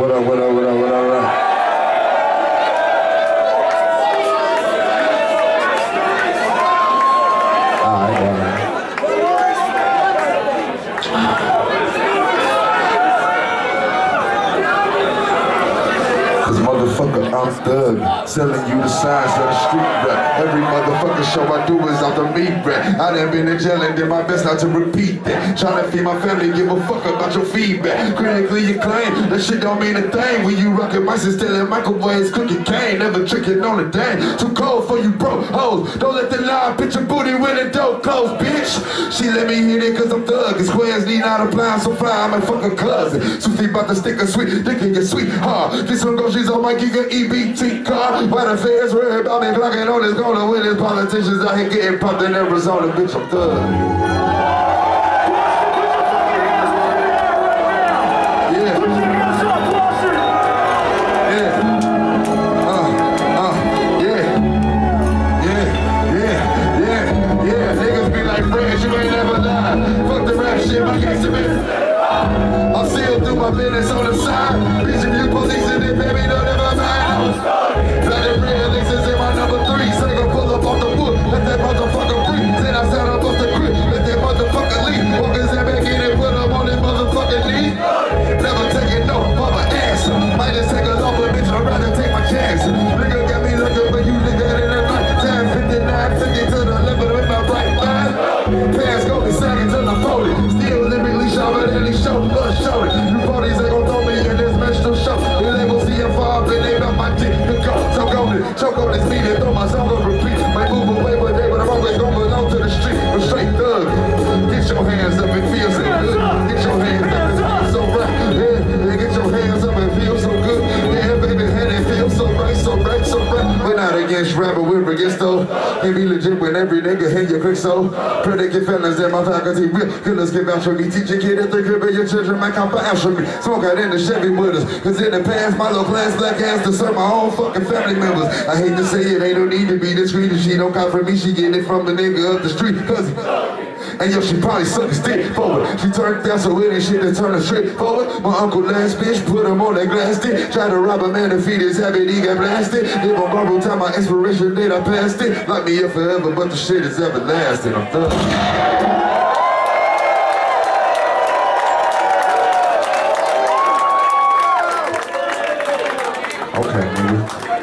What up, what up, what up, what up, what up? I'm thug, selling you the signs of the street rap. Every motherfucker show I do is out the meat rap. I done been in jail and did my best not to repeat that. Trying to feed my family, give a fuck about your feedback. Critically acclaimed, that shit don't mean a thing. When you rockin' mics and stealing microwaves, cooking cane, never tricking on a thing. Too cold for you broke hoes. Don't let the lie pitch your booty when the door closed, bitch. She let me hit it cause I'm thug. And squares need not apply, so fly, I'm a fucking cousin. Susie bout to stick a sweet dick in your sweetheart. This one goes, she's on my giga EBT card. Why the feds worry about me blocking on this corner with his politicians out here getting popped in Arizona, bitch, I'm thug. Yeah. Niggas be like friends, you ain't never lied. Fuck the rap shit, my case of business. I'll still do my business on the side. Bitch, if you police in it, baby, don't ever mind. Bloody red Lexus in my #3. Say go pull up off the wood, let that motherfucker breathe. Then I sat up off the crib, let that motherfucker leave. Walk his head back in and put him on his motherfucking knee. Never take it, no, mama ass. Might just take a lover, bitch, I'd rather take my cash. Nigga got me looking for you, nigga, in the night. Time 59, 50 to the limit with my right line. Pass go and sagging till I'm folded. Still lyrically sharper than he show, love shorty. You parties ain't gon' throw me in this menstrual show. You'll able see him fall, but they got my dick. Choke on this beat and throw my song on repeat. Might move away one day, but I'm always gonna belong to the street. I'm straight thug. Get your hands up and feel so good. Get your hands up and feel so right. Yeah, get your hands up and feel so good. Yeah, baby, and it feels so right, so right, so right. We're not against rapper, we're against though. Can't be legit when every nigga hit your click so. Predicate fellas in my faculty, real killers give out for me. Teach your kid at the crib and your children might come out for me. Smoke out in the Chevy with us, cause in the past my low class black ass to serve my own fucking family members. I hate to say it, ain't no need to be discreet. If she don't come from me, she get it from the nigga up the street. Cause and yo, she probably suck his dick forward. She turned down so it ain't shit to turn her straight forward. My uncle last bitch put him on that glass dick. Tried to rob a man to feed his habit, he got blasted. Live on borrowed time, my inspiration date, I passed it. Lock me up forever, but the shit is everlasting. I'm thug. Okay, nigga.